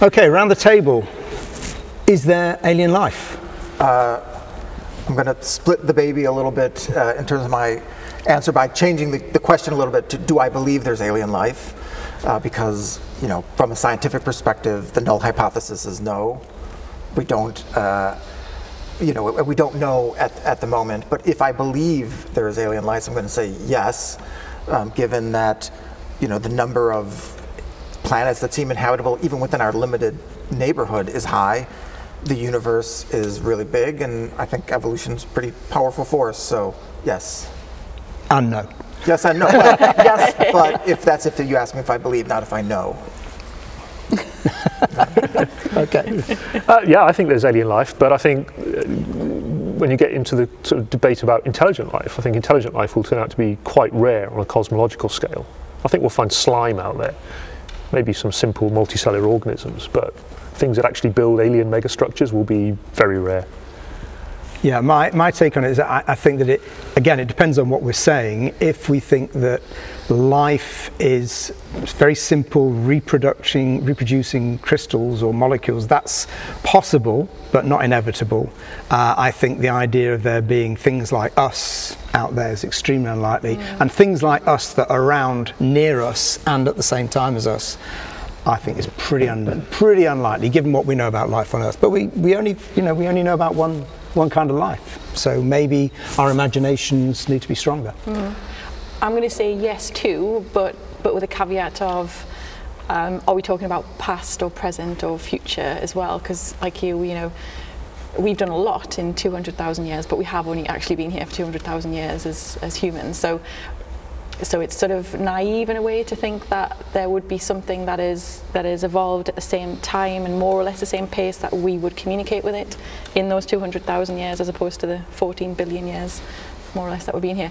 Okay, round the table. Is there alien life? I'm going to split the baby a little bit in terms of my answer by changing the question a little bit to, do I believe there's alien life? Because, you know, from a scientific perspective, the null hypothesis is no. We don't, you know, we don't know at the moment. But if I believe there is alien life, I'm going to say yes, given that, you know, the number of planets that seem inhabitable, even within our limited neighborhood, is high. The universe is really big, and I think evolution's a pretty powerful force, so yes. And no. Yes and no. Well, yes, but if you ask me if I believe, not if I know. Okay. Yeah, I think there's alien life, but I think when you get into the sort of debate about intelligent life, I think intelligent life will turn out to be quite rare on a cosmological scale. I think we'll find slime out there, maybe some simple multicellular organisms, but things that actually build alien megastructures will be very rare. Yeah, my take on it is that I think that it, again, it depends on what we're saying. If we think that life is very simple reproducing crystals or molecules, that's possible, but not inevitable. I think the idea of there being things like us out there is extremely unlikely, and things like us that are around near us and at the same time as us, I think is pretty unlikely given what we know about life on Earth. But we only know about one kind of life, so maybe our imaginations need to be stronger. I'm going to say yes too, but with a caveat of are we talking about past or present or future as well? Because like you know, we've done a lot in 200,000 years, but we have only actually been here for 200,000 years as humans. So it's sort of naive in a way to think that there would be something that is evolved at the same time and more or less the same pace that we would communicate with it in those 200,000 years as opposed to the 14 billion years more or less that we've been here.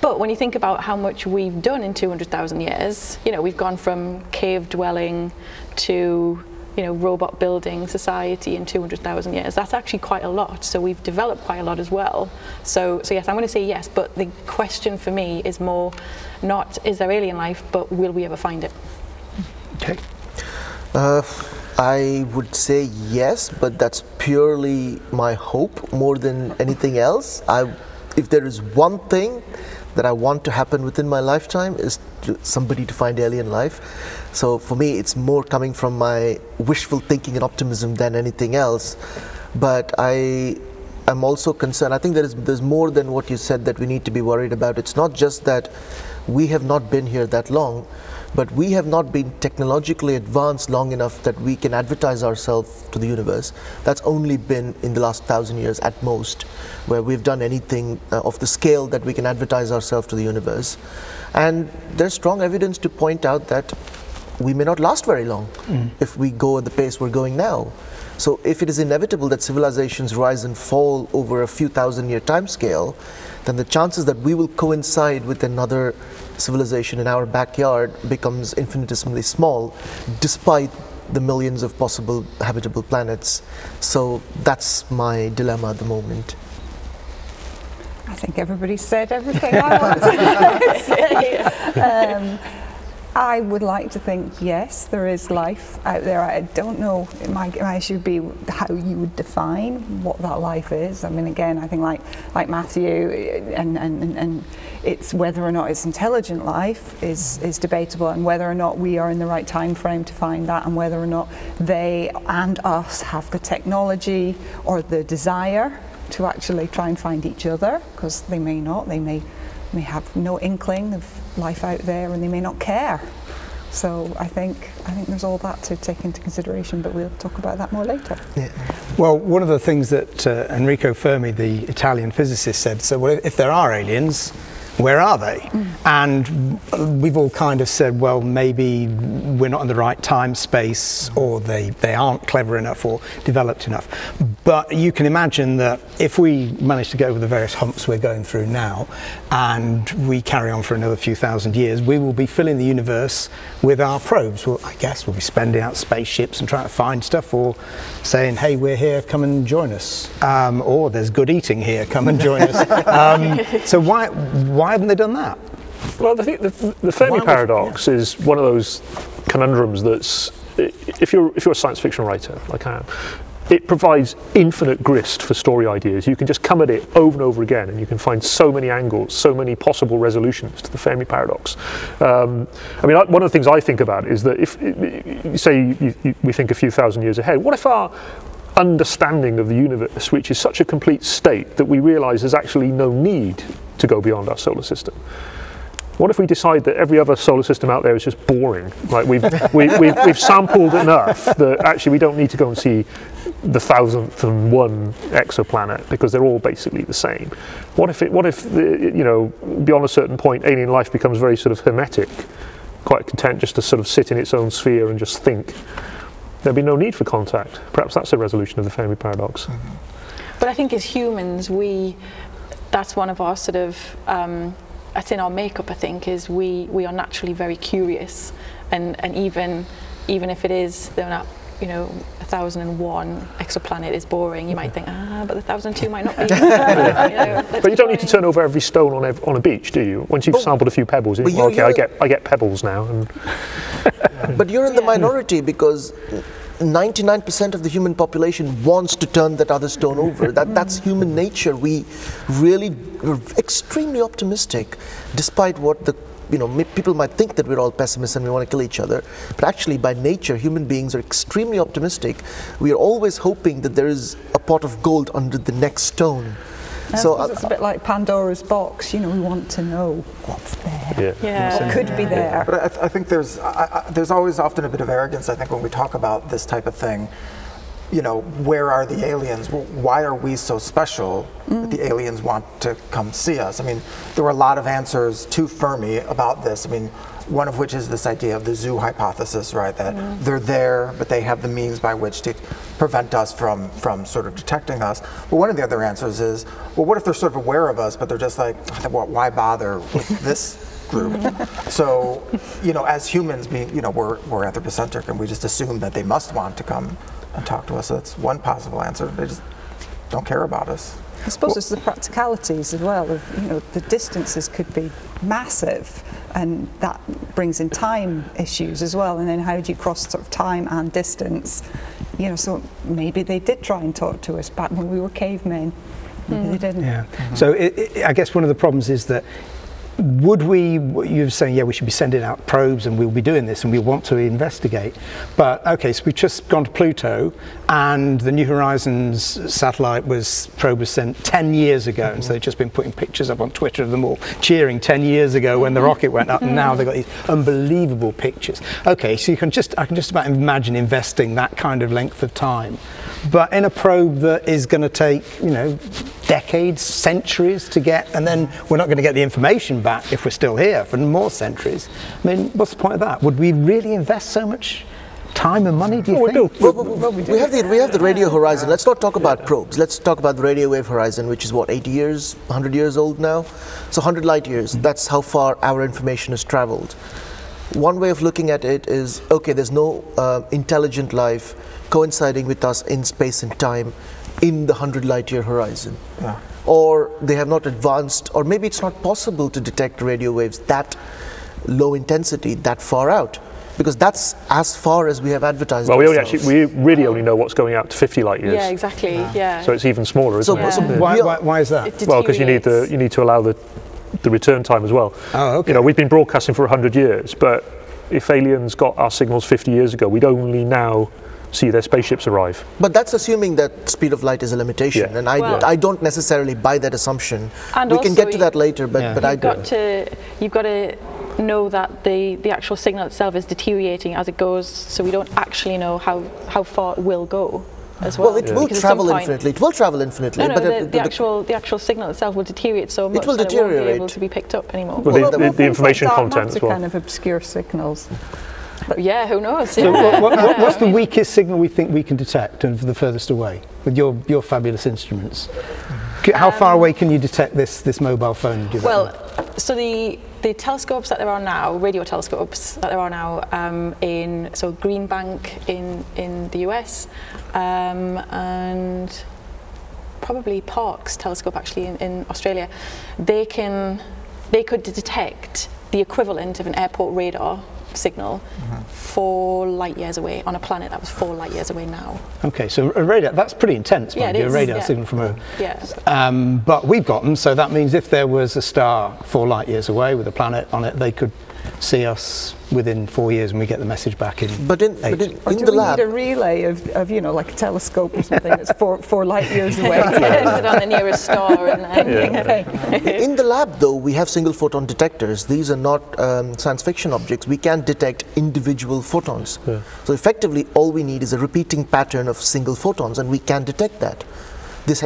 But when you think about how much we've done in 200,000 years, you know, we've gone from cave dwelling to, you know, robot building society in 200,000 years. That's actually quite a lot. So we've developed quite a lot as well. So yes, I'm going to say yes, but the question for me is more not is there alien life, but will we ever find it? Okay. I would say yes, but that's purely my hope more than anything else. If there is one thing that I want to happen within my lifetime is somebody to find alien life. So for me, it's more coming from my wishful thinking and optimism than anything else. But I am also concerned. I think there's more than what you said that we need to be worried about. It's not just that we have not been here that long, but we have not been technologically advanced long enough that we can advertise ourselves to the universe. That's only been in the last 1,000 years at most, where we've done anything of the scale that we can advertise ourselves to the universe. And there's strong evidence to point out that we may not last very long if we go at the pace we're going now. So if it is inevitable that civilizations rise and fall over a few 1,000-year time scale, then the chances that we will coincide with another civilization in our backyard becomes infinitesimally small, despite the millions of possible habitable planets. So that's my dilemma at the moment. I think everybody said everything I wanted to say. I would like to think, yes, there is life out there. I don't know, my issue would be how you would define what that life is. I mean, again, I think like Matthew, and it's whether or not it's intelligent life is debatable, and whether or not we are in the right time frame to find that, and whether or not they and us have the technology or the desire to actually try and find each other, because they may not. They may have no inkling of life out there, and they may not care. So I think there's all that to take into consideration, but we'll talk about that more later. Yeah. Well, one of the things that Enrico Fermi, the Italian physicist, said, so well, if there are aliens, where are they? And we've all kind of said, well, maybe we're not in the right time space, or they aren't clever enough or developed enough. But you can imagine that if we manage to get over the various humps we're going through now, and we carry on for another few 1,000 years, we will be filling the universe with our probes. Well, I guess we'll be spending out spaceships and trying to find stuff, or saying, hey, we're here, come and join us. Or there's good eating here, come and join us. So why haven't they done that? Well, the Fermi Paradox is one of those conundrums that's if you're a science fiction writer like I am, it provides infinite grist for story ideas. You can just come at it over and over again, and you can find so many angles, so many possible resolutions to the Fermi Paradox. I mean, one of the things I think about is that if, say, we think a few thousand years ahead, what if our understanding of the universe reaches such a complete state that we realize there's actually no need to go beyond our solar system? What if we decide that every other solar system out there is just boring? Like we've sampled enough that actually we don't need to go and see the 1001 exoplanet because they're all basically the same. What if beyond a certain point, alien life becomes very sort of hermetic, quite content just to sort of sit in its own sphere and just think? There'd be no need for contact. Perhaps that's a resolution of the Fermi Paradox. But I think as humans, that's one of our sort of that's in our makeup, I think, is we are naturally very curious, and even if it is, they're not, 1001 exoplanet is boring, you might think, but 1002 might not be. But you don't need to turn over every stone on a beach, do you? Once you've sampled a few pebbles, I get pebbles now. But you're in the minority, because 99% of the human population wants to turn that other stone over. That's human nature. We really are extremely optimistic, despite what people might think that we're all pessimists and we want to kill each other. But actually, by nature, human beings are extremely optimistic. We are always hoping that there is a pot of gold under the next stone. So it's a bit like Pandora's box. We want to know what's there, what could be there. But I think there's always often a bit of arrogance, I think, when we talk about this type of thing. Where are the aliens? Why are we so special that the aliens want to come see us? I mean, there were a lot of answers to Fermi about this. I mean, one of which is this idea of the zoo hypothesis, right? That they're there, but they have the means by which to prevent us from sort of detecting us. But one of the other answers is, well, what if they're sort of aware of us, but they're just like, why bother with this group? So, as humans, we're anthropocentric, and we just assume that they must want to come and talk to us. So that's one possible answer. They just don't care about us. I suppose it's the practicalities as well. The distances could be massive, and that brings in time issues as well. And then how do you cross sort of time and distance? So maybe they did try and talk to us back when we were cavemen. Maybe they didn't. Yeah. Mm-hmm. So I guess one of the problems is that, you're saying, we should be sending out probes and we'll be doing this and we want to investigate. But okay, so we've just gone to Pluto, and the New Horizons satellite probe was sent 10 years ago, and so they've just been putting pictures up on Twitter of them all cheering 10 years ago when the rocket went up, and now they've got these unbelievable pictures. Okay, so I can just about imagine investing that kind of length of time. But in a probe that is going to take, decades, centuries to get, and then we're not going to get the information back if we're still here for more centuries. I mean, what's the point of that? Would we really invest so much time and money, do you think? We have the radio horizon. Let's not talk about probes. Let's talk about the radio wave horizon, which is 80 years, 100 years old now? So 100 light years, that's how far our information has traveled. One way of looking at it is, okay, there's no intelligent life coinciding with us in space and time in the 100 light year horizon. Yeah. Or they have not advanced, or maybe it's not possible to detect radio waves that low intensity, that far out, because that's as far as we have advertised. Well, we really only know what's going out to 50 light years. Yeah, exactly. Yeah. So it's even smaller, isn't it? So why is that? Well, because you need to allow the return time as well. Oh, okay. We've been broadcasting for 100 years, but if aliens got our signals 50 years ago, we'd only now see their spaceships arrive. But that's assuming that speed of light is a limitation, and I don't necessarily buy that assumption. And we can get to that later, but I don't. You've got to know that the actual signal itself is deteriorating as it goes, so we don't actually know how far it will go. As well, it will travel infinitely. It will travel infinitely. No, but the actual signal itself will deteriorate so much that it won't be able to be picked up anymore. The information content as well. Kind of obscure signals. But yeah, who knows? So what's the weakest signal we think we can detect, and the furthest away with your fabulous instruments? How far away can you detect this mobile phone? So the telescopes that there are now, radio telescopes that there are now in Green Bank in the US, and probably Parkes telescope actually in Australia, they could detect the equivalent of an airport radar signal four light years away on a planet that was 4 light years away now. Okay, so a radar, that's pretty intense, yeah, a radar signal from a... Yeah. But we've got them, so that means if there was a star 4 light years away with a planet on it, they could see us within 4 years and we get the message back in. But in the lab, we need a relay of you know, like a telescope or something that's four light years away. It on the nearest star. In the lab, though, we have single photon detectors. These are not science fiction objects. We can detect individual photons. Yeah. So effectively, all we need is a repeating pattern of single photons, and we can detect that. This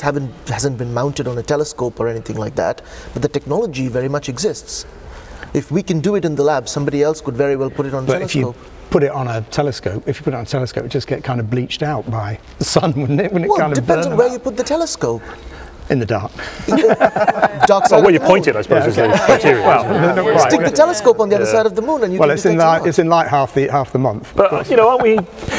hasn't been mounted on a telescope or anything like that, but the technology very much exists. If we can do it in the lab, somebody else could very well put it on a telescope. If you put it on a telescope, it would just get kind of bleached out by the sun, wouldn't it? Well, it depends on where you put the telescope. In the dark. Or where you point it, I suppose. Yeah, okay. Stick the telescope on the other side of the moon, and you. Well, it's in light half the month. But you know, aren't we?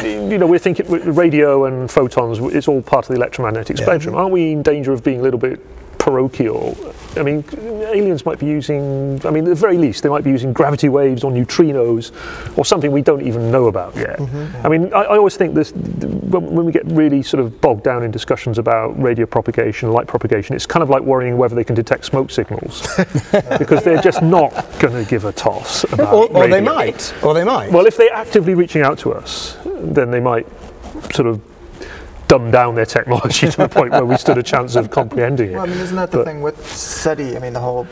You know, we're thinking radio and photons. It's all part of the electromagnetic spectrum. Aren't we in danger of being a little bit parochial? I mean, aliens might be using, I mean, at the very least, they might be using gravity waves or neutrinos or something we don't even know about yet. I mean, I always think this, when we get really sort of bogged down in discussions about radio propagation, light propagation, it's kind of like worrying whether they can detect smoke signals because they're just not going to give a toss about or radio. They might. Or they might. Well, if they're actively reaching out to us, then they might sort of dumb down their technology to the point where we stood a chance of comprehending it. Well, I mean, isn't that the thing with SETI? I mean, the whole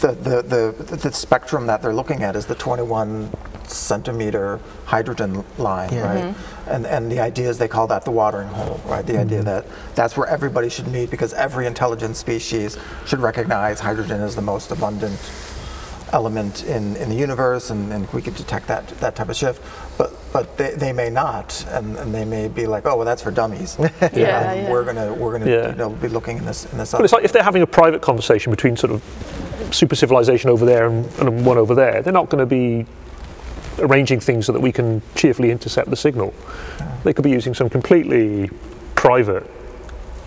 the spectrum that they're looking at is the 21-centimeter hydrogen line, right? And the idea is they call that the watering hole, right? The idea that that's where everybody should meet because every intelligent species should recognize hydrogen as the most abundant element in the universe, and we could detect that type of shift. But they may not, and they may be like, oh, well, that's for dummies. We're gonna you know, be looking in this. But it's like if they're having a private conversation between sort of super civilization over there and one over there, they're not going to be arranging things so that we can cheerfully intercept the signal. They could be using some completely private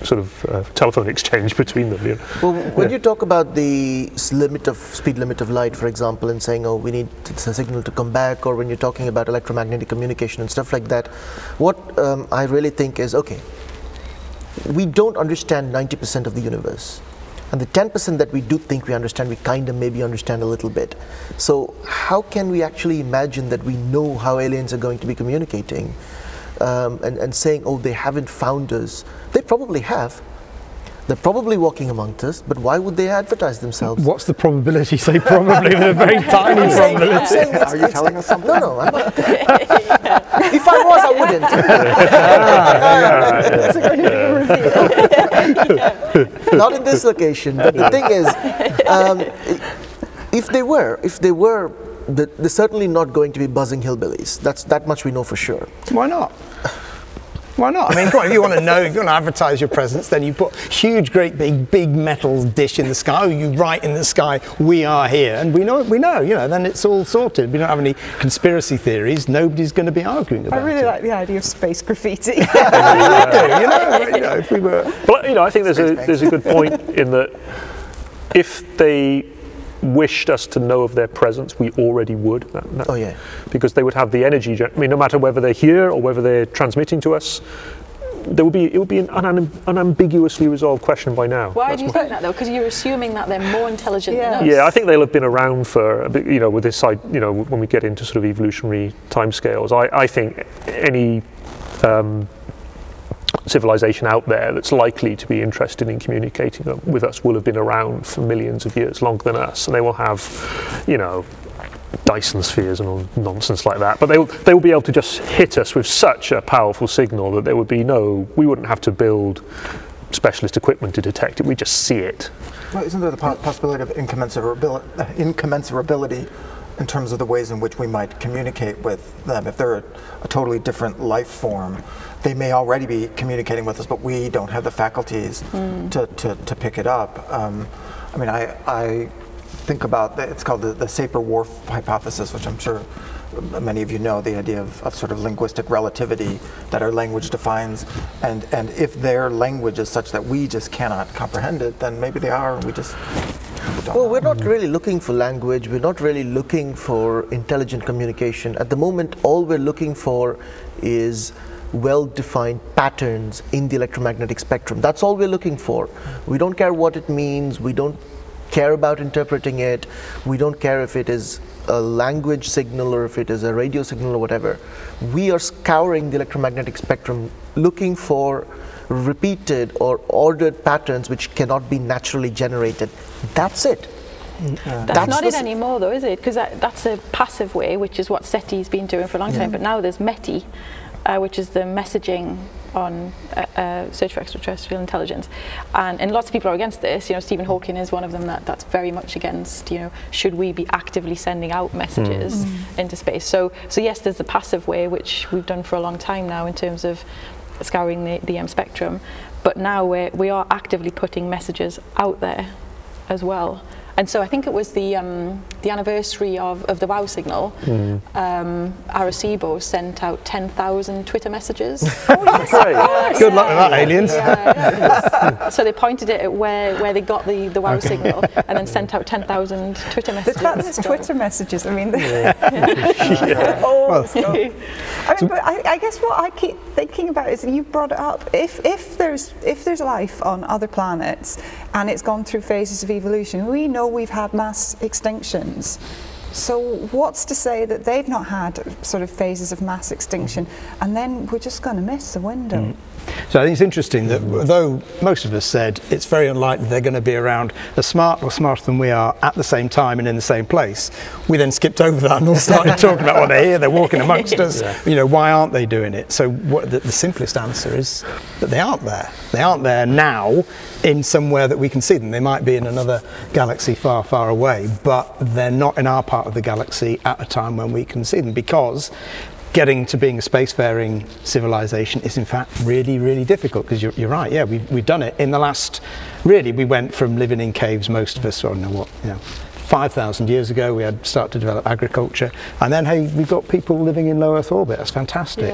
sort of telephone exchange between them. You know. Well, when you talk about the speed limit of light, for example, and saying, oh, we need the signal to come back, or when you're talking about electromagnetic communication and stuff like that, what I really think is, okay, we don't understand 90% of the universe. And the 10% that we do think we understand, we kind of maybe understand a little bit. So how can we actually imagine that we know how aliens are going to be communicating? And saying, oh, they haven't found us. They probably have. They're probably walking amongst us, but why would they advertise themselves? What's the probability? Say probably, with a very tiny probability. Are you telling us something? No, I'm not. If I was, I wouldn't. Not in this location, but the thing is, if they were, they're certainly not going to be buzzing hillbillies. That much we know for sure. Why not? Why not? I mean, if you want to know, if you want to advertise your presence, then you put huge, great, big metal dish in the sky. Or you write in the sky, "We are here," and we know. You know, then it's all sorted. We don't have any conspiracy theories. Nobody's going to be arguing about it. I really like the idea of space graffiti. If we were. But you know, I think there's a good point in that if they wished us to know of their presence, we already would. Because they would have the energy. I mean, no matter whether they're here or whether they're transmitting to us, it would be an unambiguously resolved question by now. Why do you think that though? Because you're assuming that they're more intelligent than us. Yeah, I think they'll have been around for a bit, you know, with this side, you know, when we get into sort of evolutionary timescales. I think any civilization out there that's likely to be interested in communicating with us will have been around for millions of years, longer than us, and they will have, you know, Dyson spheres and all nonsense like that. But they will be able to just hit us with such a powerful signal that we wouldn't have to build specialist equipment to detect it. We just see it. Well, isn't there the possibility of incommensurability in terms of the ways in which we might communicate with them? If they're a totally different life form, they may already be communicating with us, but we don't have the faculties to pick it up. I mean, I think about, it's called the Sapir-Whorf hypothesis, which I'm sure many of you know, the idea of sort of linguistic relativity that our language defines. And if their language is such that we just cannot comprehend it, then maybe they are, and we just... Well, we're not really looking for language. We're not really looking for intelligent communication. At the moment, all we're looking for is well-defined patterns in the electromagnetic spectrum. That's all we're looking for. We don't care what it means. We don't care about interpreting it. We don't care if it is a language signal or if it is a radio signal or whatever. We are scouring the electromagnetic spectrum looking for repeated or ordered patterns which cannot be naturally generated. That's it. That's not it anymore though, is it? Because that's a passive way, which is what SETI's been doing for a long time, but now there's METI, which is the messaging on search for extraterrestrial intelligence, and lots of people are against this. You know, Stephen Hawking is one of them that's very much against. You know, should we be actively sending out messages into space? So yes, there's the passive way which we've done for a long time now in terms of scouring the M spectrum, but now we are actively putting messages out there as well. And so I think it was the anniversary of the Wow signal. Arecibo sent out 10,000 Twitter messages. Oh, yes. Good luck with that, aliens. So they pointed it at where they got the Wow signal and then sent out 10,000 Twitter messages. But that's Twitter messages, I mean. I guess what I keep thinking about is, you brought it up, if there's life on other planets and it's gone through phases of evolution, we know we've had mass extinctions. So what's to say that they've not had sort of phases of mass extinction, and then we're just going to miss the window? So I think it's interesting that though most of us said it's very unlikely they're going to be around as smart or smarter than we are at the same time and in the same place, we then skipped over that and all started talking about what they're here, they're walking amongst us, you know, why aren't they doing it? So what the simplest answer is that they aren't there. They aren't there now in somewhere that we can see them. They might be in another galaxy far, far away, but they're not in our part of the galaxy at a time when we can see them, because getting to being a spacefaring civilization is in fact really, really difficult, because you're right, yeah, we've done it in the last, really, we went from living in caves, most of us, I don't know what, you know, 5,000 years ago we had started to develop agriculture, and then hey, we've got people living in low Earth orbit, that's fantastic.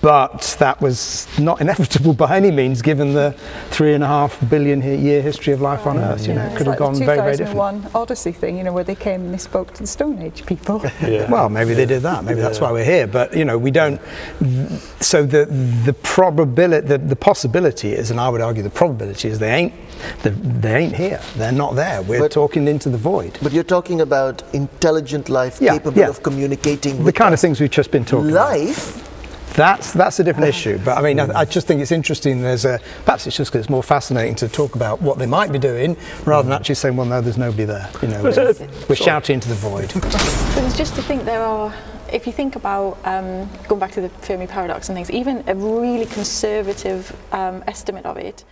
But that was not inevitable by any means, given the 3.5 billion year history of life on Earth. You know, it could have gone very, very different. The 2001 Odyssey thing, you know, where they came and they spoke to the Stone Age people. Well, maybe they did that. Maybe that's why we're here. But you know, we don't. So the probability, the possibility is, and I would argue the probability is, they ain't here. They're not there. We're talking into the void. But you're talking about intelligent life capable of communicating with the kind of things we've just been talking about. That's a different issue, but I mean, I just think it's interesting. Perhaps it's just because it's more fascinating to talk about what they might be doing rather than actually saying, well, no, there's nobody there. You know, we're shouting into the void. So it's just to think there are. If you think about going back to the Fermi Paradox and things, even a really conservative estimate of it.